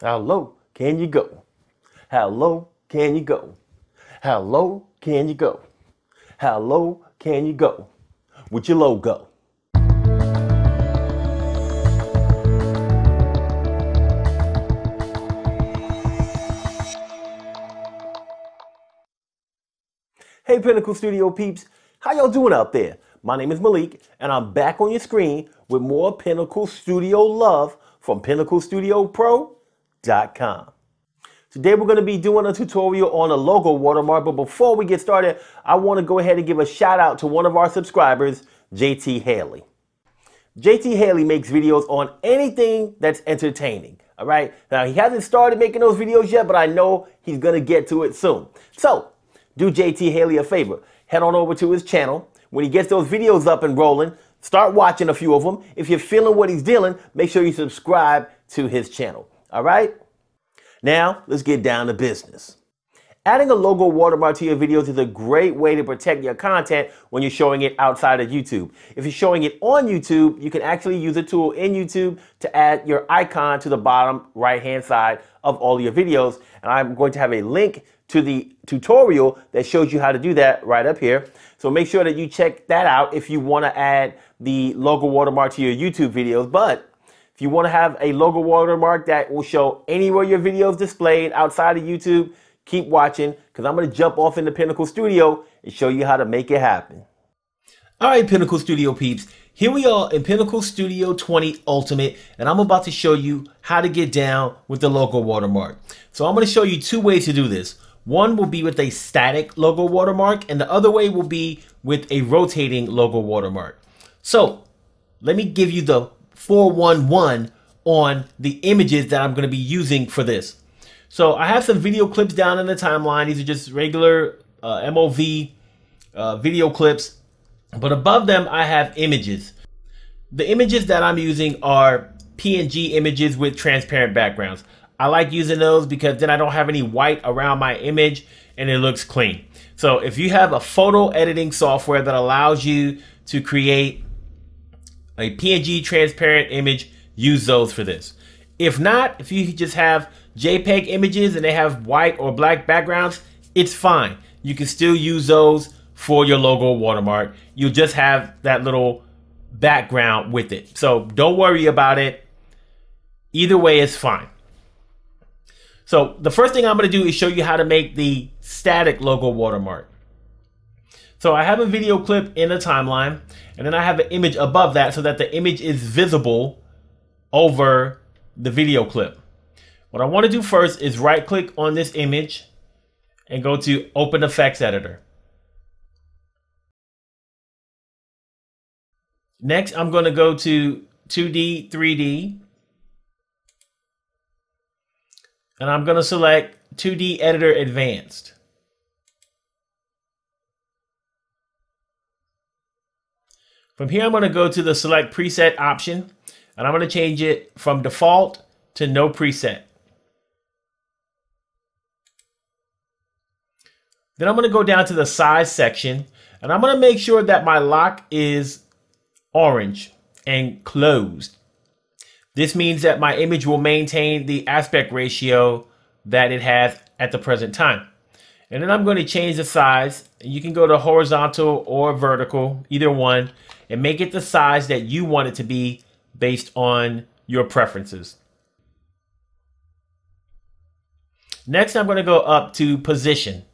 How low can you go? How low can you go? How low can you go? How low can you go with your logo? Hey Pinnacle Studio peeps, how y'all doing out there? My name is Malik and I'm back on your screen with more Pinnacle Studio love from PinnacleStudioPro.com. Today we're going to be doing a tutorial on a logo watermark, but before we get started, I want to go ahead and give a shout out to one of our subscribers, JT Haley. JT Haley makes videos on anything that's entertaining. All right, now he hasn't started making those videos yet, but I know he's going to get to it soon. So do JT Haley a favor, head on over to his channel. When he gets those videos up and rolling, start watching a few of them. If you're feeling what he's dealing, make sure you subscribe to his channel. All right? Now, let's get down to business. Adding a logo watermark to your videos is a great way to protect your content when you're showing it outside of YouTube. If you're showing it on YouTube, you can actually use a tool in YouTube to add your icon to the bottom right-hand side of all your videos. And I'm going to have a link to the tutorial that shows you how to do that right up here. So make sure that you check that out if you want to add the logo watermark to your YouTube videos. But if you want to have a logo watermark that will show anywhere your video is displayed outside of YouTube, keep watching, because I'm going to jump off into Pinnacle Studio and show you how to make it happen. All right, Pinnacle Studio peeps, here we are in Pinnacle Studio 20 Ultimate, and I'm about to show you how to get down with the logo watermark. So I'm going to show you two ways to do this. One will be with a static logo watermark, and the other way will be with a rotating logo watermark. So let me give you the 411 on the images that I'm going to be using for this. So I have some video clips down in the timeline. These are just regular MOV video clips, but above them I have images. The images that I'm using are PNG images with transparent backgrounds. I like using those because then I don't have any white around my image and it looks clean. So if you have a photo editing software that allows you to create a PNG transparent image, use those for this. If not, if you just have JPEG images and they have white or black backgrounds, it's fine. You can still use those for your logo watermark. You'll just have that little background with it. So don't worry about it. Either way is fine. So the first thing I'm going to do is show you how to make the static logo watermark. So I have a video clip in a timeline, and then I have an image above that so that the image is visible over the video clip. What I want to do first is right click on this image and go to Open Effects Editor. Next, I'm going to go to 2D, 3D. And I'm going to select 2D Editor Advanced. From here, I'm going to go to the Select Preset option, and I'm going to change it from Default to No Preset. Then I'm going to go down to the Size section, and I'm going to make sure that my lock is orange and closed. This means that my image will maintain the aspect ratio that it has at the present time. And then I'm going to change the size. You can go to horizontal or vertical, either one, and make it the size that you want it to be based on your preferences. Next, I'm going to go up to position.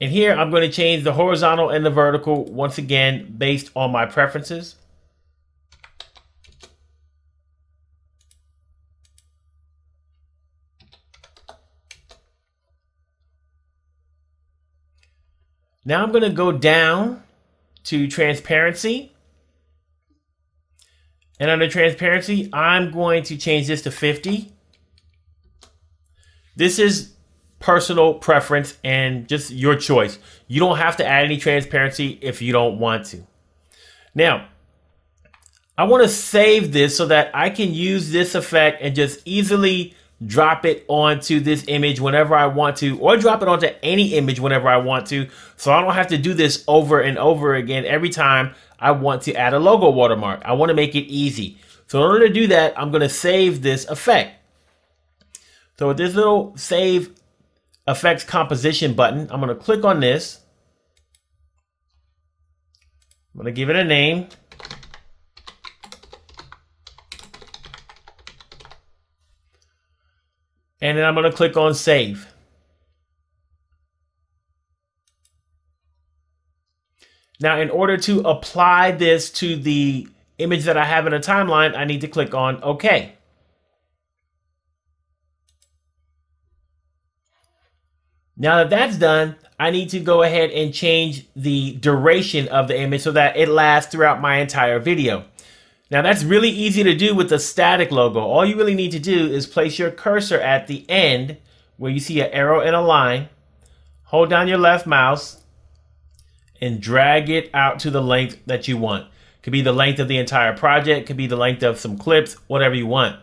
And here I'm going to change the horizontal and the vertical once again based on my preferences. Now I'm going to go down to transparency, and under transparency, I'm going to change this to 50. This is personal preference and just your choice. You don't have to add any transparency if you don't want to. Now, I want to save this so that I can use this effect and just easily drop it onto this image whenever I want to, or drop it onto any image whenever I want to, so I don't have to do this over and over again every time I want to add a logo watermark. I want to make it easy. So in order to do that, I'm going to save this effect. So with this little Save Effects Composition button, I'm going to click on this. I'm going to give it a name. And then I'm going to click on Save. Now, in order to apply this to the image that I have in a timeline, I need to click on OK. Now that that's done, I need to go ahead and change the duration of the image so that it lasts throughout my entire video. Now that's really easy to do with the static logo. All you really need to do is place your cursor at the end where you see an arrow and a line, hold down your left mouse, and drag it out to the length that you want. Could be the length of the entire project, could be the length of some clips, whatever you want.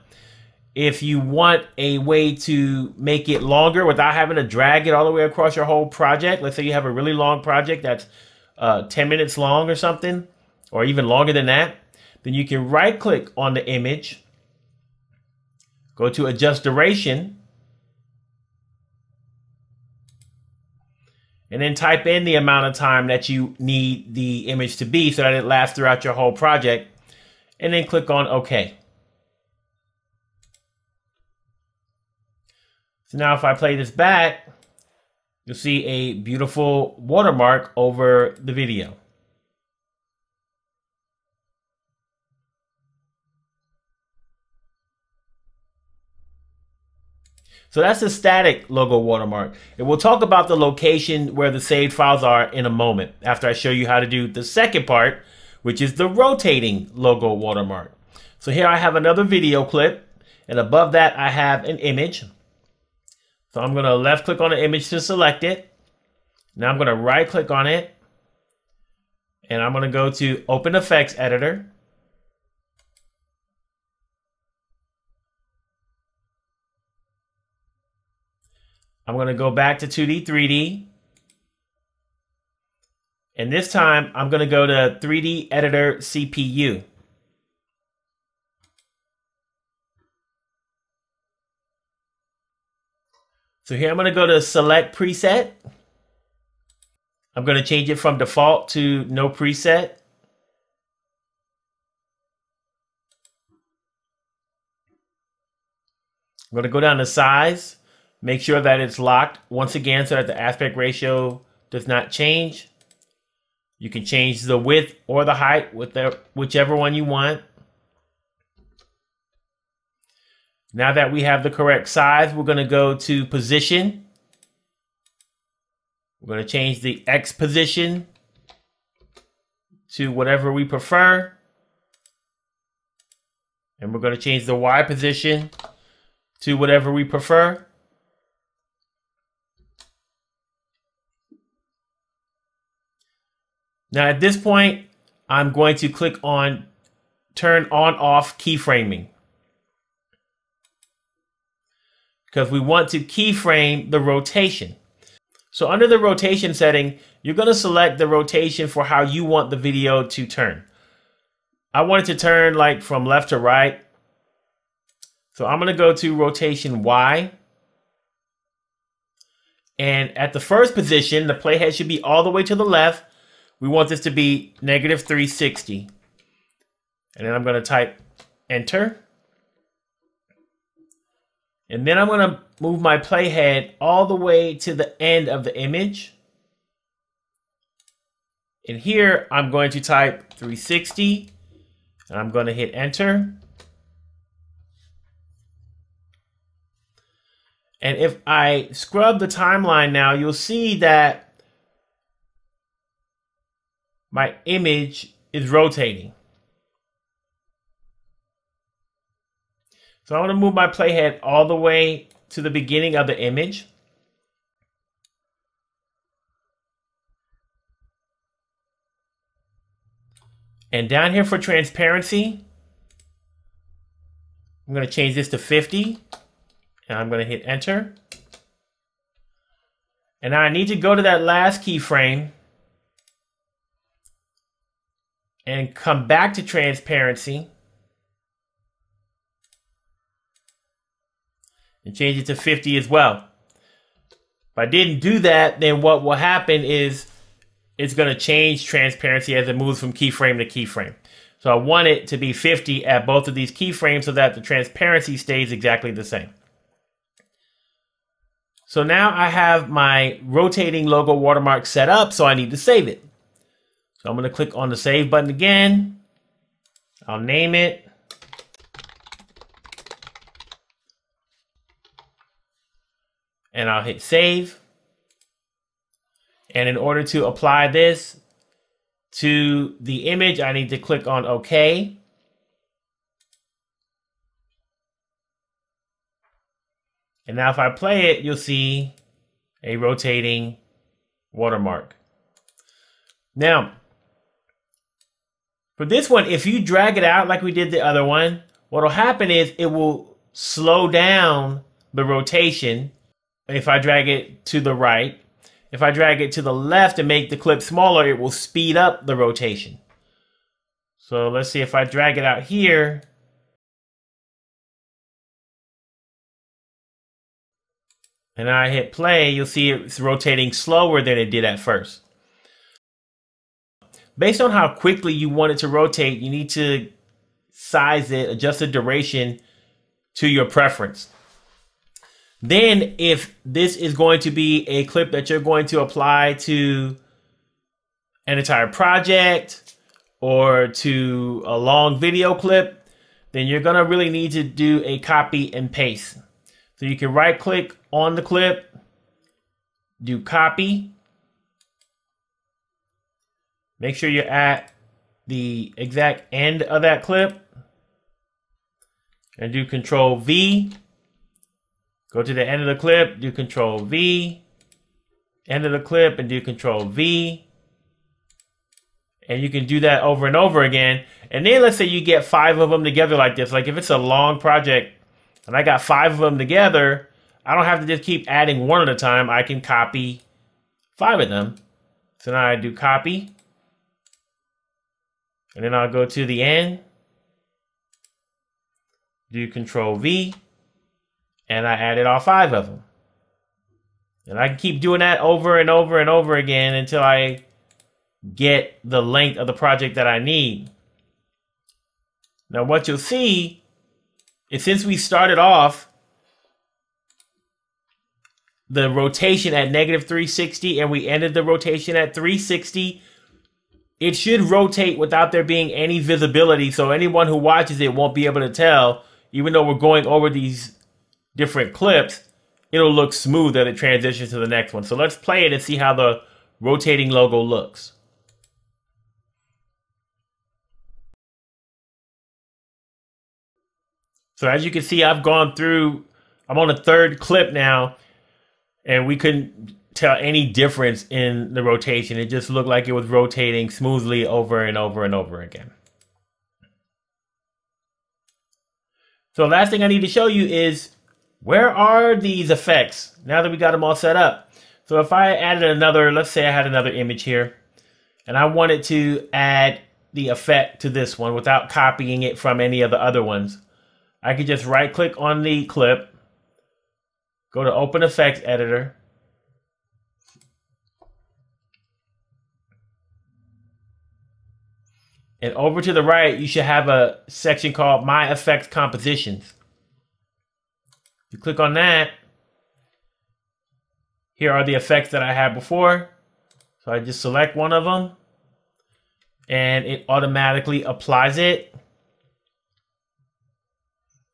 If you want a way to make it longer without having to drag it all the way across your whole project, let's say you have a really long project that's 10 minutes long or something, or even longer than that, then you can right click on the image, go to adjust duration, and then type in the amount of time that you need the image to be so that it lasts throughout your whole project, and then click on OK. So now if I play this back, you'll see a beautiful watermark over the video. So that's the static logo watermark. And we'll talk about the location where the saved files are in a moment after I show you how to do the second part, which is the rotating logo watermark. So here I have another video clip, and above that I have an image. So I'm going to left click on the image to select it. Now I'm going to right click on it, and I'm going to go to Open Effects Editor. I'm going to go back to 2D, 3D. And this time, I'm going to go to 3D Editor CPU. So here I'm going to go to Select Preset. I'm going to change it from Default to No Preset. I'm going to go down to Size. Make sure that it's locked once again so that the aspect ratio does not change. You can change the width or the height, whichever one you want. Now that we have the correct size, we're going to go to Position. We're going to change the X position to whatever we prefer. And we're going to change the Y position to whatever we prefer. Now at this point, I'm going to click on Turn On Off Keyframing, because we want to keyframe the rotation. So under the rotation setting, you're going to select the rotation for how you want the video to turn. I want it to turn like from left to right. So I'm going to go to rotation Y. And at the first position, the playhead should be all the way to the left. We want this to be -360. And then I'm going to type enter. And then I'm going to move my playhead all the way to the end of the image. And here I'm going to type 360. And I'm going to hit enter. And if I scrub the timeline now, you'll see that my image is rotating. So I want to move my playhead all the way to the beginning of the image. And down here for transparency, I'm going to change this to 50. And I'm going to hit enter. And now I need to go to that last keyframe and come back to transparency and change it to 50 as well. If I didn't do that, then what will happen is it's going to change transparency as it moves from keyframe to keyframe. So I want it to be 50 at both of these keyframes so that the transparency stays exactly the same. So now I have my rotating logo watermark set up, so I need to save it. So I'm going to click on the save button again. I'll name it. And I'll hit save. And in order to apply this to the image, I need to click on OK. And now if I play it, you'll see a rotating watermark. Now, for this one, if you drag it out like we did the other one, what will happen is it will slow down the rotation if I drag it to the right. If I drag it to the left and make the clip smaller, it will speed up the rotation. So let's see if I drag it out here. And I hit play, you'll see it's rotating slower than it did at first. Based on how quickly you want it to rotate, you need to size it, adjust the duration to your preference. Then if this is going to be a clip that you're going to apply to an entire project or to a long video clip, then you're going to really need to do a copy and paste. So you can right click on the clip, do copy. Make sure you're at the exact end of that clip and do Control V. Go to the end of the clip, do Control V, end of the clip, and do Control V. And you can do that over and over again. And then let's say you get 5 of them together like this. Like if it's a long project and I got 5 of them together, I don't have to just keep adding one at a time. I can copy 5 of them. So now I do copy. And then I'll go to the end, do Control V. And I added all 5 of them. And I can keep doing that over and over and over again until I get the length of the project that I need. Now what you'll see is since we started off the rotation at -360 and we ended the rotation at 360, it should rotate without there being any visibility. So anyone who watches it won't be able to tell, even though we're going over these different clips, it'll look smooth as it transitions to the next one. So let's play it and see how the rotating logo looks. So as you can see, I've gone through, I'm on the 3rd clip now, and we couldn't tell any difference in the rotation. It just looked like it was rotating smoothly over and over and over again. So the last thing I need to show you is where are these effects now that we got them all set up? So if I added another, let's say I had another image here and I wanted to add the effect to this one without copying it from any of the other ones, I could just right click on the clip, go to Open Effects Editor. And over to the right, you should have a section called My Effects Compositions. You click on that. Here are the effects that I had before. So I just select one of them and it automatically applies it.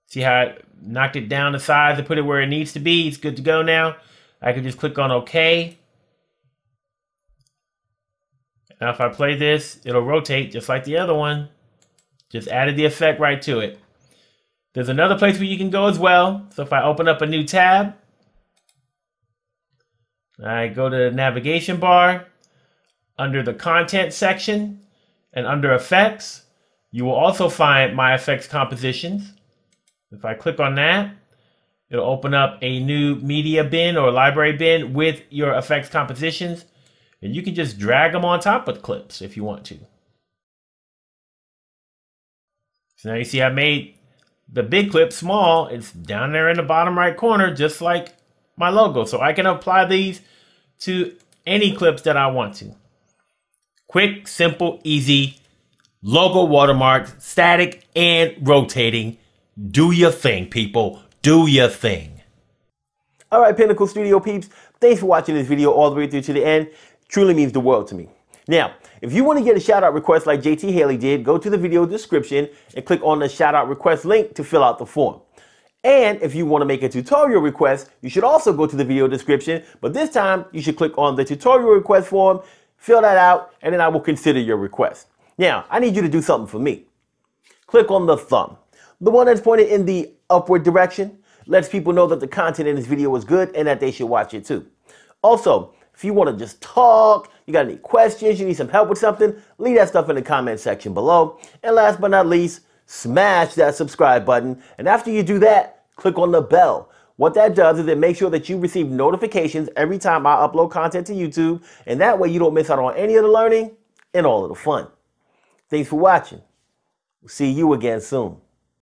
See how I knocked it down to size and put it where it needs to be. It's good to go now. I can just click on OK. Now if I play this, it'll rotate just like the other one. Just added the effect right to it. There's another place where you can go as well. So if I open up a new tab, I go to the navigation bar, under the content section and under effects, you will also find My Effects Compositions. If I click on that, it'll open up a new media bin or library bin with your effects compositions. And you can just drag them on top of clips if you want to. So now you see I made the big clip small, it's down there in the bottom right corner, just like my logo. So I can apply these to any clips that I want to. Quick, simple, easy, logo watermarks, static and rotating. Do your thing, people. Do your thing. All right, Pinnacle Studio peeps, thanks for watching this video all the way through to the end. Truly means the world to me. Now, if you want to get a shout out request like JT Haley did, go to the video description and click on the shout out request link to fill out the form. And if you want to make a tutorial request, you should also go to the video description, but this time you should click on the tutorial request form, fill that out, and then I will consider your request. Now, I need you to do something for me. Click on the thumb, the one that's pointed in the upward direction. Lets people know that the content in this video is good and that they should watch it too. Also, if you want to just talk, you got any questions, you need some help with something, leave that stuff in the comment section below. And last but not least, smash that subscribe button. And after you do that, click on the bell. What that does is it makes sure that you receive notifications every time I upload content to YouTube. And that way you don't miss out on any of the learning and all of the fun. Thanks for watching. We'll see you again soon.